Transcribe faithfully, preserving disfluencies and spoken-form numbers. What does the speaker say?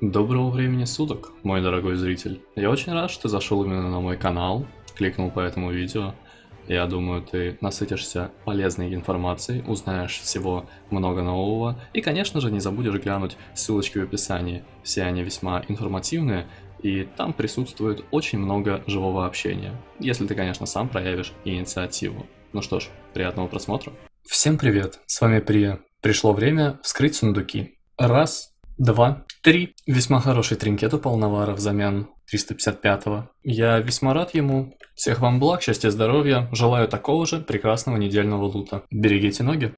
Доброго времени суток, мой дорогой зритель. Я очень рад, что ты зашел именно на мой канал, кликнул по этому видео. Я думаю, ты насытишься полезной информацией, узнаешь всего много нового. И, конечно же, не забудешь глянуть ссылочки в описании. Все они весьма информативные, и там присутствует очень много живого общения. Если ты, конечно, сам проявишь инициативу. Ну что ж, приятного просмотра. Всем привет, с вами Прия. Пришло время вскрыть сундуки. Раз... Два. Три. Весьма хороший тринкет у Полновара взамен триста пятьдесят пятого. Я весьма рад ему. Всех вам благ, счастья, здоровья. Желаю такого же прекрасного недельного лута. Берегите ноги.